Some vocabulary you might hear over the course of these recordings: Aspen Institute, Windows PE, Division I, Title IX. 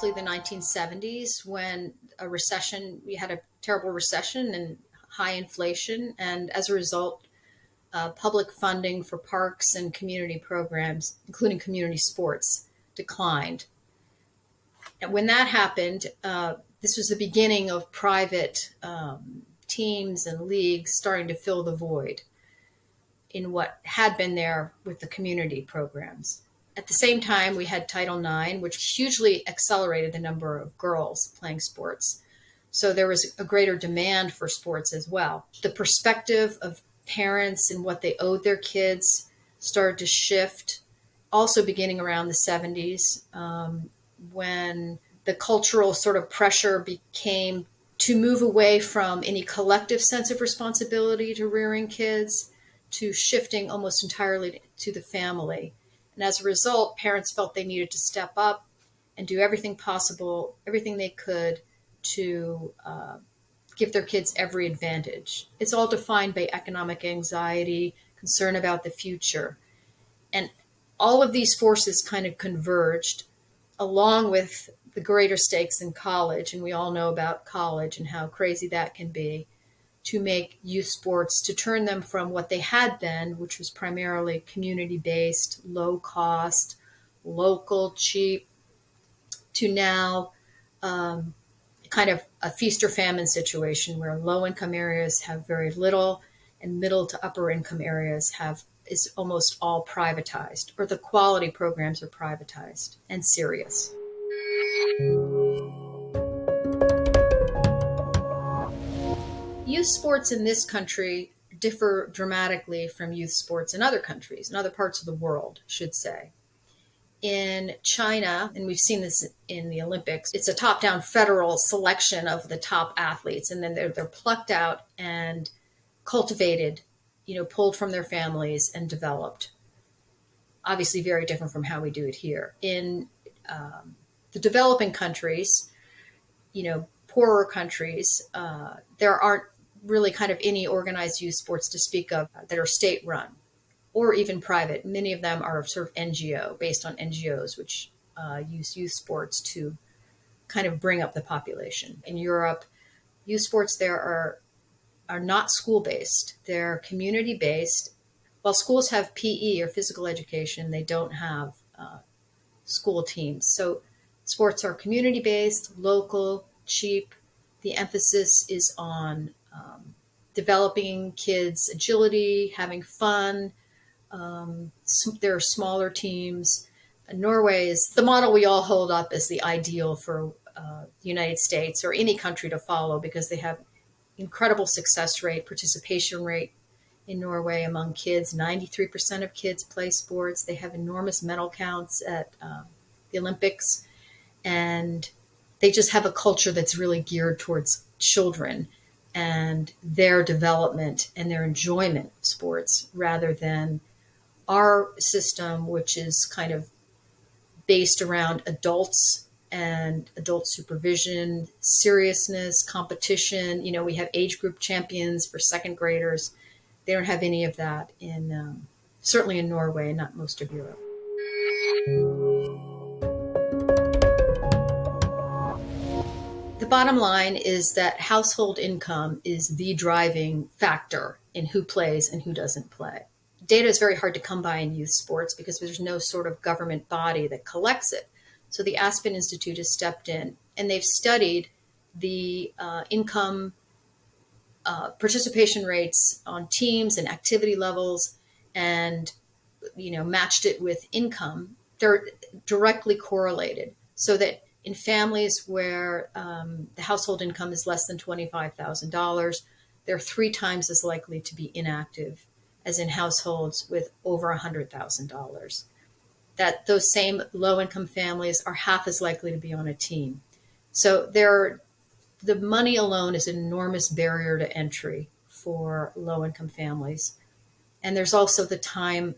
roughly the 1970s when a recession, we had a terrible recession and high inflation. And as a result, public funding for parks and community programs, including community sports, declined. And when that happened, this was the beginning of private teams and leagues starting to fill the void in what had been there with the community programs. At the same time, we had Title IX, which hugely accelerated the number of girls playing sports. So there was a greater demand for sports as well. The perspective of parents and what they owed their kids started to shift, also beginning around the 70s, when the cultural sort of pressure became to move away from any collective sense of responsibility to rearing kids to shifting almost entirely to the family. And as a result, parents felt they needed to step up and do everything possible, everything they could to give their kids every advantage. It's all defined by economic anxiety, concern about the future. And all of these forces kind of converged along with the greater stakes in college. And we all know about college and how crazy that can be, to make youth sports, to turn them from what they had been, which was primarily community-based, low-cost, local, cheap, to now kind of a feast or famine situation where low-income areas have very little and middle to upper-income areas is almost all privatized, or the quality programs are privatized and serious. Youth sports in this country differ dramatically from youth sports in other countries, in other parts of the world, I should say. In China, and we've seen this in the Olympics, it's a top-down federal selection of the top athletes, and then they're plucked out and cultivated, you know, pulled from their families and developed. Obviously very different from how we do it here. In the developing countries, you know, poorer countries, there aren't really kind of any organized youth sports to speak of that are state run or even private. Many of them are sort of NGO, based on NGOs, which use youth sports to kind of bring up the population. In Europe, youth sports there are not school based, they're community based. While schools have PE or physical education, they don't have school teams. So sports are community based, local, cheap. The emphasis is on developing kids' agility, having fun. There are smaller teams. Norway is the model we all hold up as the ideal for the United States or any country to follow, because they have incredible success rate, participation rate in Norway among kids. 93% of kids play sports. They have enormous medal counts at the Olympics, and they just have a culture that's really geared towards children and their development and their enjoyment of sports, rather than our system, which is kind of based around adults and adult supervision, seriousness, competition. You know, we have age group champions for second graders. They don't have any of that in, certainly in Norway, and not most of Europe. The bottom line is that household income is the driving factor in who plays and who doesn't play. Data is very hard to come by in youth sports because there's no sort of government body that collects it. So the Aspen Institute has stepped in, and they've studied the income participation rates on teams and activity levels, and, you know, matched it with income. They're directly correlated, so that in families where the household income is less than $25,000, they're 3 times as likely to be inactive as in households with over $100,000. That those same low-income families are half as likely to be on a team. So the money alone is an enormous barrier to entry for low-income families. And there's also the time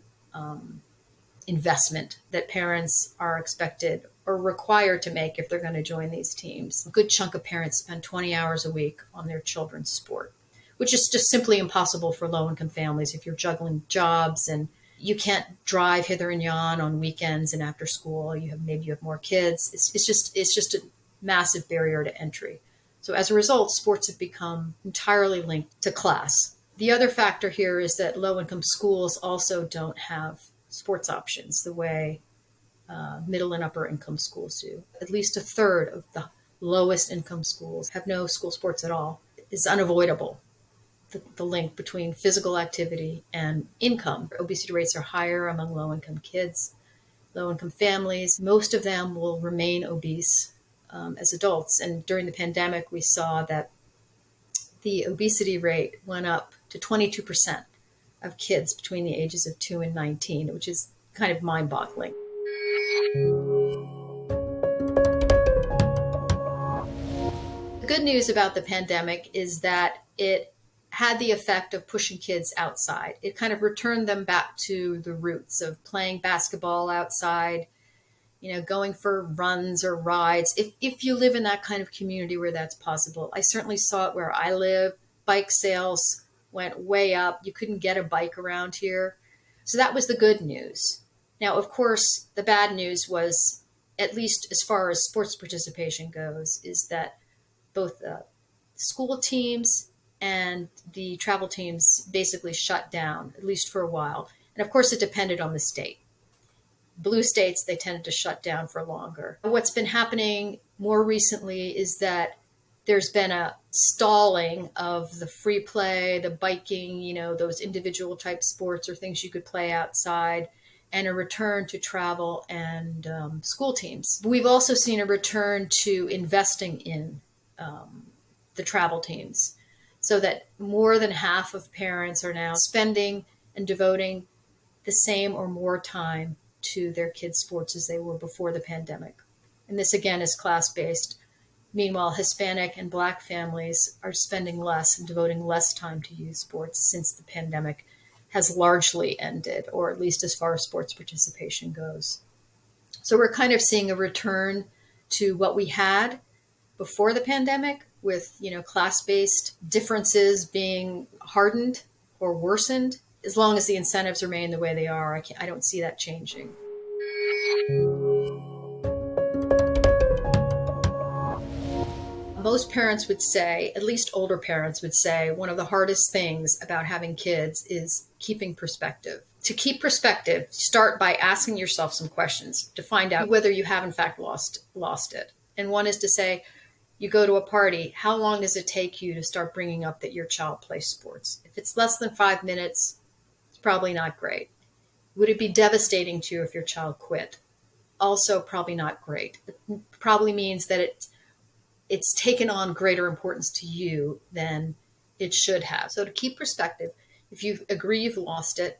investment that parents are expected or required to make if they're going to join these teams. A good chunk of parents spend 20 hours a week on their children's sport, which is just simply impossible for low-income families if you're juggling jobs and you can't drive hither and yon on weekends and after school. You have, maybe you have more kids. It's just a massive barrier to entry. So as a result, sports have become entirely linked to class. The other factor here is that low-income schools also don't have sports options the way middle and upper income schools do. At least a third of the lowest income schools have no school sports at all. It's unavoidable, the link between physical activity and income. Obesity rates are higher among low-income kids, low-income families. Most of them will remain obese as adults. And during the pandemic, we saw that the obesity rate went up to 22% of kids between the ages of 2 and 19, which is kind of mind-boggling. The good news about the pandemic is that it had the effect of pushing kids outside. It kind of returned them back to the roots of playing basketball outside, you know, going for runs or rides. If you live in that kind of community where that's possible, I certainly saw it where I live. Bike sales went way up. You couldn't get a bike around here. So that was the good news. Now, of course, the bad news was, at least as far as sports participation goes, is that both the school teams and the travel teams basically shut down, at least for a while. And of course, it depended on the state. Blue states, they tended to shut down for longer. What's been happening more recently is that there's been a stalling of the free play, the biking, you know, those individual type sports or things you could play outside, and a return to travel and school teams. We've also seen a return to investing in the travel teams, so that more than half of parents are now spending and devoting the same or more time to their kids' sports as they were before the pandemic. And this, again, is class-based. Meanwhile, Hispanic and Black families are spending less and devoting less time to youth sports since the pandemic has largely ended, or at least as far as sports participation goes. So we're kind of seeing a return to what we had before the pandemic, with, you know, class-based differences being hardened or worsened. As long as the incentives remain the way they are, I don't see that changing. Most parents would say, at least older parents would say, one of the hardest things about having kids is keeping perspective. To keep perspective, start by asking yourself some questions to find out whether you have in fact lost it. And one is to say, you go to a party, how long does it take you to start bringing up that your child plays sports? If it's less than 5 minutes, it's probably not great. Would it be devastating to you if your child quit? Also, probably not great. It probably means that it's taken on greater importance to you than it should have. So to keep perspective, if you agree you've lost it,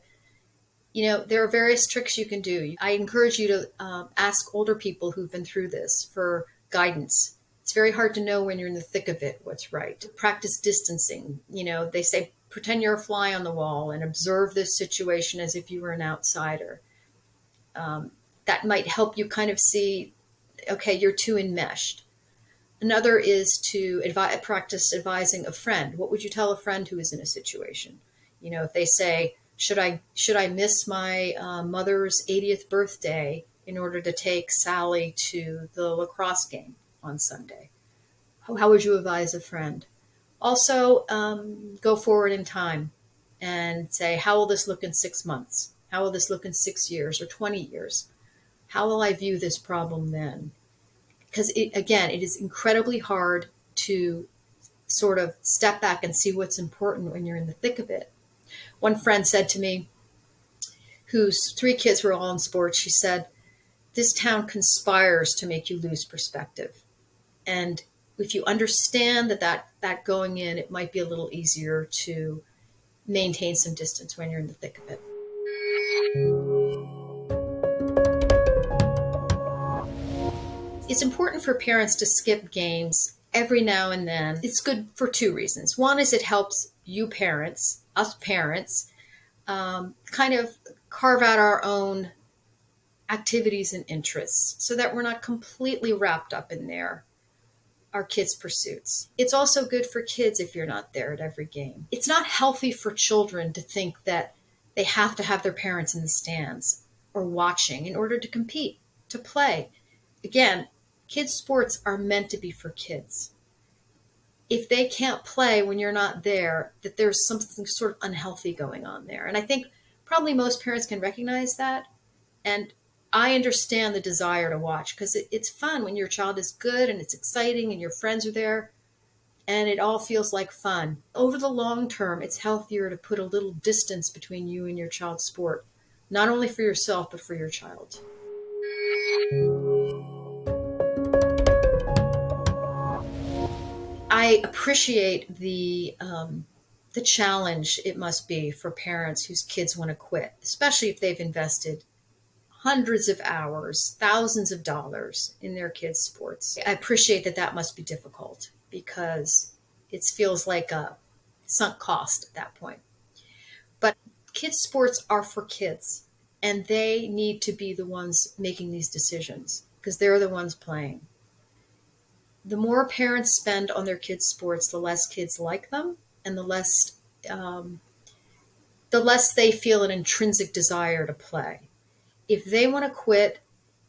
you know, there are various tricks you can do. I encourage you to ask older people who've been through this for guidance. It's very hard to know when you're in the thick of it what's right. Practice distancing. You know, they say, pretend you're a fly on the wall and observe this situation as if you were an outsider. That might help you kind of see, okay, you're too enmeshed. Another is to practice advising a friend. What would you tell a friend who is in a situation? You know, if they say, should I miss my mother's 80th birthday in order to take Sally to the lacrosse game on Sunday? How would you advise a friend? Also, go forward in time and say, how will this look in 6 months? How will this look in 6 years or 20 years? How will I view this problem then? Because again, it is incredibly hard to sort of step back and see what's important when you're in the thick of it. One friend said to me, whose 3 kids were all in sports, she said, this town conspires to make you lose perspective. And if you understand that going in, it might be a little easier to maintain some distance when you're in the thick of it. It's important for parents to skip games every now and then. It's good for 2 reasons. One is it helps you parents, us parents, kind of carve out our own activities and interests so that we're not completely wrapped up in our kids' pursuits. It's also good for kids if you're not there at every game. It's not healthy for children to think that They have to have their parents in the stands or watching in order to compete, to play. Again, kids' sports are meant to be for kids. If they can't play when you're not there, that there's something sort of unhealthy going on there. And I think probably most parents can recognize that. And I understand the desire to watch because it's fun when your child is good and it's exciting and your friends are there and it all feels like fun. Over the long term, it's healthier to put a little distance between you and your child's sport, not only for yourself, but for your child. I appreciate the challenge it must be for parents whose kids want to quit, especially if they've invested hundreds of hours, thousands of dollars in their kids' sports. I appreciate that that must be difficult because it feels like a sunk cost at that point. But kids' sports are for kids, and they need to be the ones making these decisions because they're the ones playing. The more parents spend on their kids' sports, the less kids like them, and the less they feel an intrinsic desire to play. If they want to quit,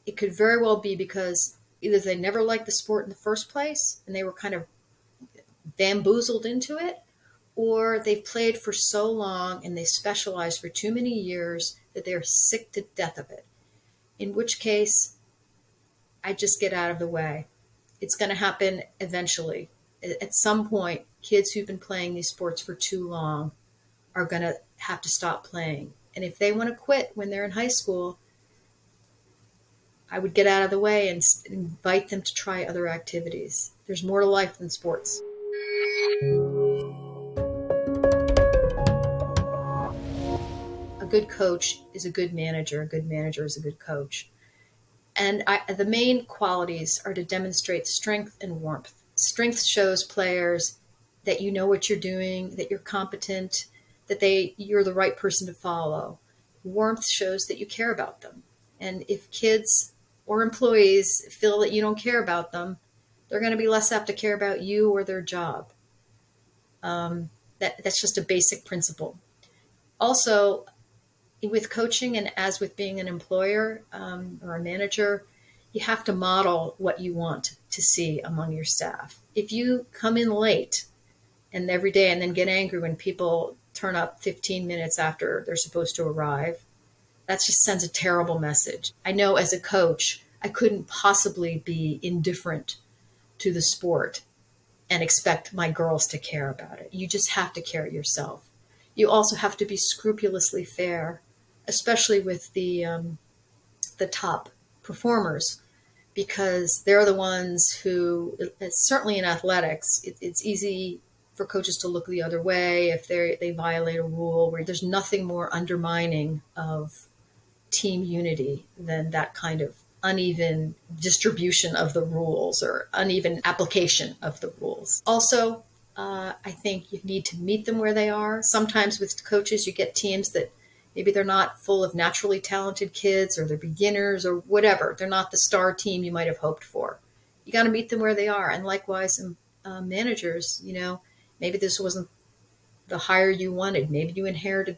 it could very well be because either they never liked the sport in the first place and they were kind of bamboozled into it, or they've played for so long and they specialized for too many years that they're sick to death of it. In which case, I just get out of the way. It's going to happen eventually. At some point, kids who've been playing these sports for too long are going to have to stop playing. And if they want to quit when they're in high school, I would get out of the way and invite them to try other activities. There's more to life than sports. A good coach is a good manager. A good manager is a good coach. And the main qualities are to demonstrate strength and warmth. Strength shows players that you know what you're doing, that you're competent, that you're the right person to follow. Warmth shows that you care about them. And if kids or employees feel that you don't care about them, they're going to be less apt to care about you or their job. That's just a basic principle. Also, with coaching and as with being an employer or a manager, you have to model what you want to see among your staff. If you come in late and every day and then get angry when people turn up 15 minutes after they're supposed to arrive, that just sends a terrible message. I know as a coach, I couldn't possibly be indifferent to the sport and expect my girls to care about it. You just have to care yourself. You also have to be scrupulously fair, especially with the top performers, because they're the ones who, certainly in athletics, it's easy for coaches to look the other way if they violate a rule. Where there's nothing more undermining of team unity than that kind of uneven distribution of the rules or uneven application of the rules. Also, I think you need to meet them where they are. Sometimes with coaches, you get teams that maybe they're not full of naturally talented kids, or they're beginners, or whatever. They're not the star team you might have hoped for. You got to meet them where they are. And likewise, managers, you know, maybe this wasn't the hire you wanted. Maybe you inherited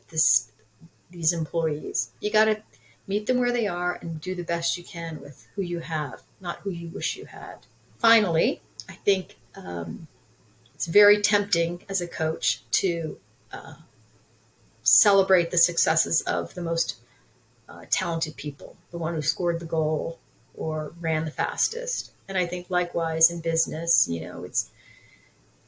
these employees. You got to meet them where they are and do the best you can with who you have, not who you wish you had. Finally, I think it's very tempting as a coach to celebrate the successes of the most talented people, the one who scored the goal or ran the fastest. And I think likewise in business, you know, it's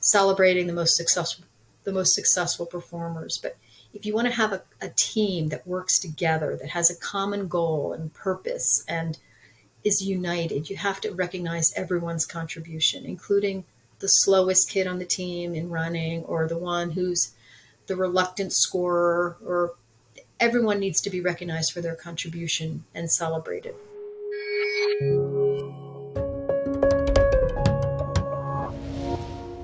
celebrating the most successful performers. But if you want to have a team that works together, that has a common goal and purpose and is united, you have to recognize everyone's contribution, including the slowest kid on the team in running, or the one who's the reluctant scorer, or everyone needs to be recognized for their contribution and celebrated.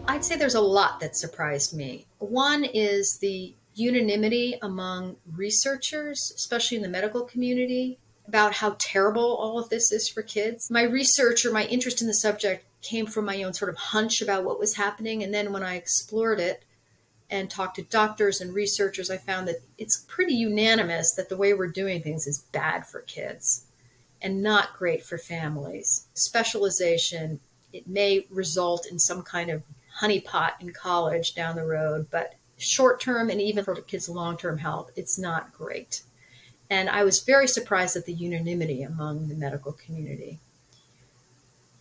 I'd say there's a lot that surprised me. One is the unanimity among researchers, especially in the medical community, about how terrible all of this is for kids. My research or my interest in the subject came from my own sort of hunch about what was happening. And then when I explored it and talked to doctors and researchers, I found that it's pretty unanimous that the way we're doing things is bad for kids and not great for families. Specialization, it may result in some kind of honeypot in college down the road, but short-term and even for kids' long-term health, it's not great. And I was very surprised at the unanimity among the medical community.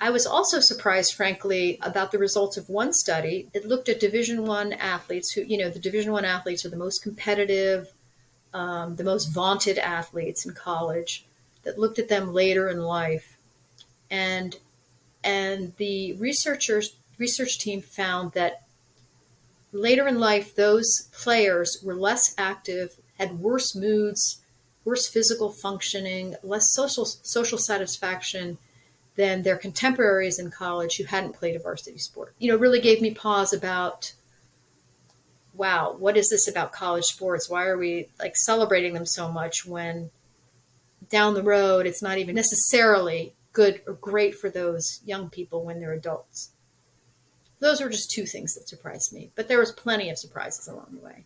I was also surprised, frankly, about the results of one study. It looked at Division I athletes who, the Division I athletes are the most competitive, the most vaunted athletes in college, that looked at them later in life. And the research team found that later in life, those players were less active, had worse moods, worse physical functioning, less social satisfaction than their contemporaries in college who hadn't played a varsity sport. Really gave me pause about, wow, what is this about college sports? Why are we celebrating them so much when down the road, it's not even necessarily good or great for those young people when they're adults? Those were just two things that surprised me, but there was plenty of surprises along the way.